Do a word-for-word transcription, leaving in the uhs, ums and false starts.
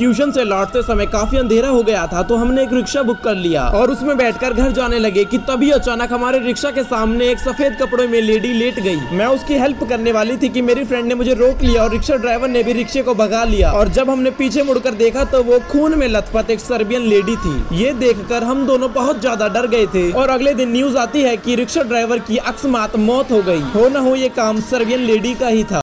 Tuition से लौटते समय काफी अंधेरा हो गया था तो हमने एक रिक्शा बुक कर लिया और उसमें बैठकर घर जाने लगे कि तभी अचानक हमारे रिक्शा के सामने एक सफेद कपड़ों में लेडी लेट गई। मैं उसकी हेल्प करने वाली थी कि मेरी फ्रेंड ने मुझे रोक लिया और रिक्शा ड्राइवर ने भी रिक्शे को भगा लिया और जब हमने पीछे मुड़कर देखा तो वो खून में लथपथ एक सर्बियन लेडी थी। ये देखकर हम दोनों बहुत ज्यादा डर गए थे और अगले दिन न्यूज आती है कि रिक्शा ड्राइवर की अकस्मात मौत हो गई। हो न हो ये काम सर्बियन लेडी का ही था।